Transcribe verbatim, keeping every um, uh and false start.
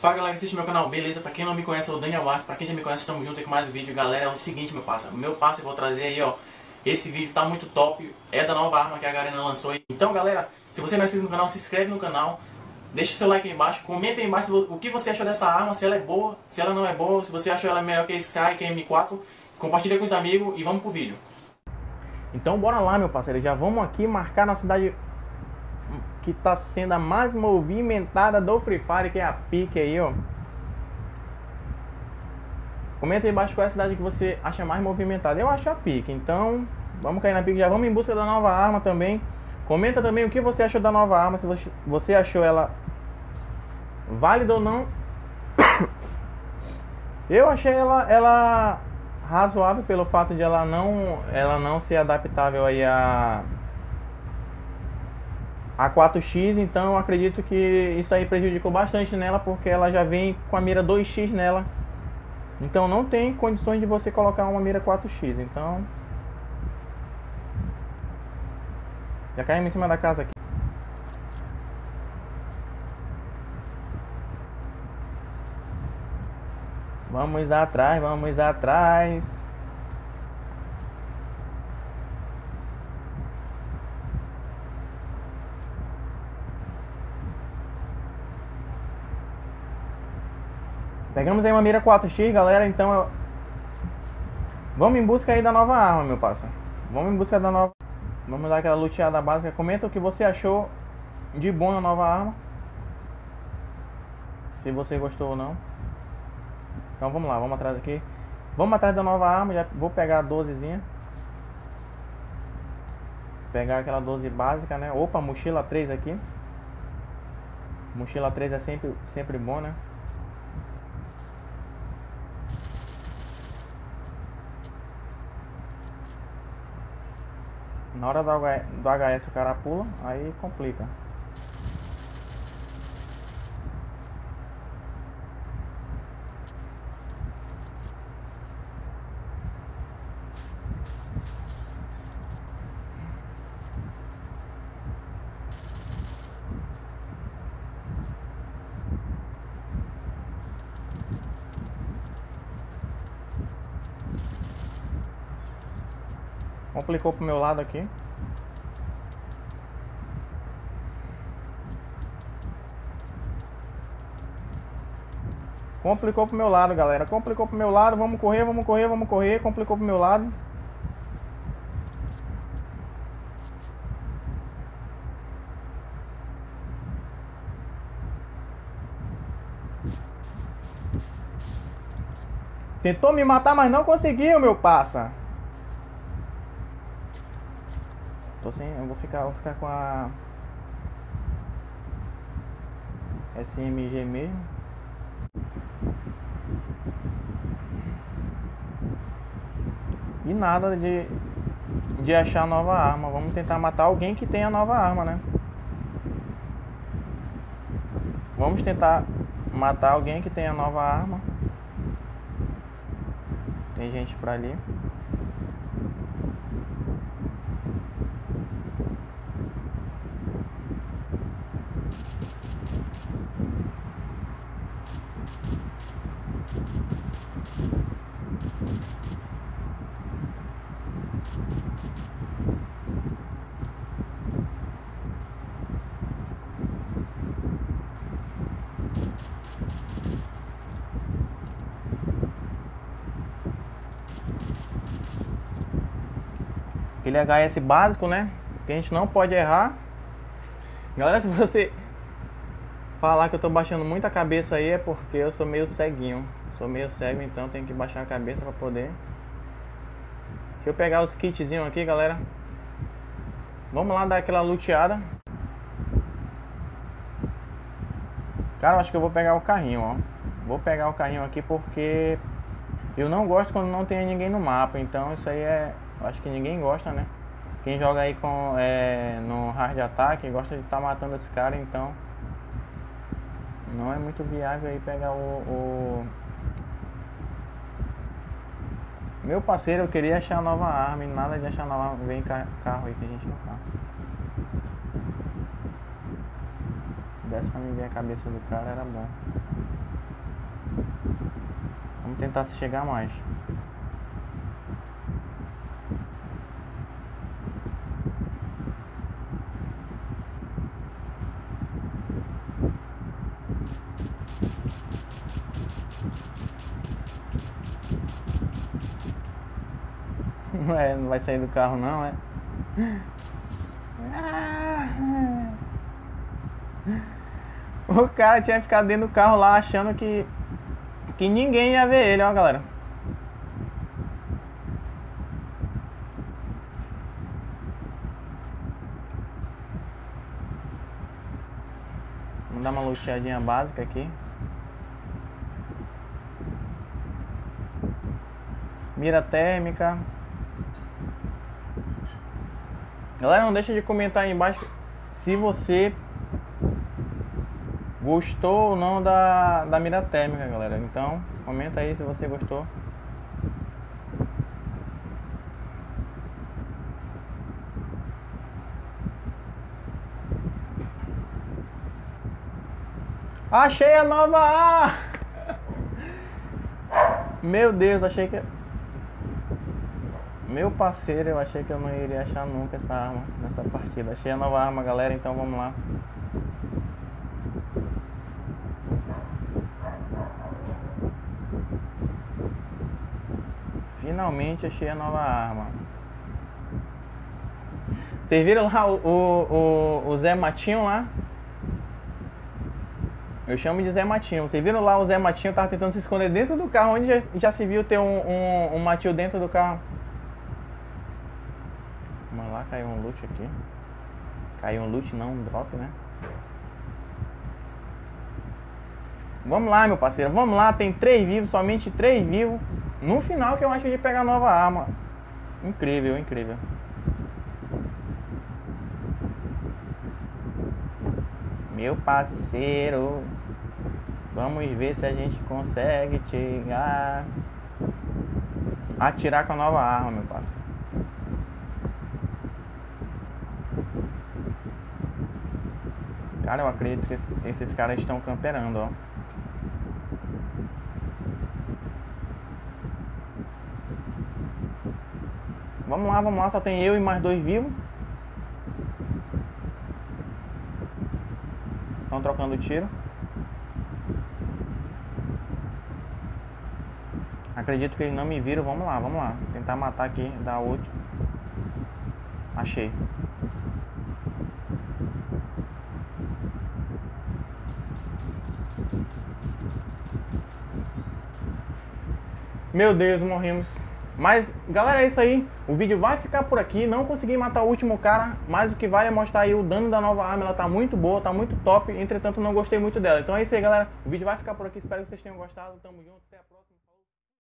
Fala galera, assiste meu canal, beleza? Pra quem não me conhece, eu sou o Daniel Wats. Pra quem já me conhece, estamos juntos com mais um vídeo. Galera, é o seguinte, meu parça, meu parça, eu vou trazer aí, ó, esse vídeo tá muito top, é da Nova Arma que a Garena lançou aí. Então galera, se você não é inscrito no canal, se inscreve no canal, deixa seu like aí embaixo, comenta aí embaixo o que você achou dessa arma, se ela é boa, se ela não é boa, se você achou ela melhor que a Sky, que a M quatro, compartilha com os amigos e vamos pro vídeo. Então bora lá, meu parceiro, já vamos aqui marcar na cidade que tá sendo a mais movimentada do Free Fire, que é a Pique aí, ó. Comenta aí embaixo qual é a cidade que você acha mais movimentada. Eu acho a Pique, então vamos cair na Pique, já vamos em busca da Nova Arma também. Comenta também o que você achou da Nova Arma, se você achou ela válida ou não. Eu achei ela, ela razoável pelo fato de ela não, ela não ser adaptável aí a... a quatro X, então eu acredito que isso aí prejudicou bastante nela, porque ela já vem com a mira dois X nela. Então não tem condições de você colocar uma mira quatro X, então... Já caímos em cima da casa aqui. Vamos atrás, vamos atrás. Pegamos aí uma mira quatro X, galera, então eu... Vamos em busca aí da nova arma, meu parça. Vamos em busca da nova... Vamos dar aquela luteada básica. Comenta o que você achou de bom na nova arma, se você gostou ou não. Então vamos lá, vamos atrás aqui. Vamos atrás da nova arma, já vou pegar a dozezinha. Pegar aquela doze básica, né? Opa, mochila três aqui. Mochila três é sempre, sempre bom, né? Na hora do H S o cara pula, aí complica. Complicou pro meu lado aqui. Complicou pro meu lado, galera. Complicou pro meu lado. Vamos correr, vamos correr, vamos correr. Complicou pro meu lado. Tentou me matar, mas não conseguiu, meu parça. Tô sem, eu vou ficar, vou ficar com a S M G mesmo. E nada de de achar nova arma. Vamos tentar matar alguém que tenha nova arma, né? Vamos tentar matar alguém que tenha nova arma. Tem gente pra ali. Aquele H S básico, né? Que a gente não pode errar. Galera, se você falar que eu tô baixando muito a cabeça aí, é porque eu sou meio ceguinho. Sou meio cego, então tenho que baixar a cabeça pra poder. Deixa eu pegar os kitzinhos aqui, galera. Vamos lá dar aquela luteada. Cara, eu acho que eu vou pegar o carrinho, ó. Vou pegar o carrinho aqui porque eu não gosto quando não tem ninguém no mapa. Então isso aí é... acho que ninguém gosta, né? Quem joga aí com, é, no hard attack gosta de estar matando esse cara, então não é muito viável aí pegar o, o... Meu parceiro, eu queria achar nova arma e nada de achar nova arma. Vem carro aí que a gente não tá. Desce pra mim ver a cabeça do cara, era bom. Vamos tentar se chegar mais. É, não vai sair do carro não, é? O cara tinha ficado dentro do carro lá achando que que ninguém ia ver ele, ó, galera. Vamos dar uma luteadinha básica aqui. Mira térmica. Galera, não deixa de comentar aí embaixo se você gostou ou não da, da mira térmica, galera. Então, comenta aí se você gostou. Achei a nova arma! Meu Deus, achei que... Meu parceiro, eu achei que eu não iria achar nunca essa arma nessa partida. Achei a nova arma, galera, então vamos lá. Finalmente achei a nova arma. Vocês viram lá o, o, o, o Zé Matinho lá? Eu chamo de Zé Matinho. Vocês viram lá o Zé Matinho tava tentando se esconder dentro do carro, onde já, já se viu ter um, um, um Matinho dentro do carro? Vamos lá, caiu um loot aqui. Caiu um loot, não, um drop, né? Vamos lá, meu parceiro, vamos lá. Tem três vivos, somente três vivos. No final que eu acho de pegar nova arma. Incrível, incrível. Meu parceiro, vamos ver se a gente consegue chegar. Atirar com a nova arma, meu parceiro. Cara, eu acredito que esses, esses caras estão camperando, ó. Vamos lá, vamos lá. Só tem eu e mais dois vivos. Estão trocando tiro. Acredito que eles não me viram. Vamos lá, vamos lá. Tentar matar aqui, dar outro. Achei. Meu Deus, morrimos. Mas, galera, é isso aí. O vídeo vai ficar por aqui. Não consegui matar o último cara, mas o que vale é mostrar aí o dano da nova arma. Ela tá muito boa, tá muito top. Entretanto, não gostei muito dela. Então é isso aí, galera. O vídeo vai ficar por aqui. Espero que vocês tenham gostado. Tamo junto. Até a próxima.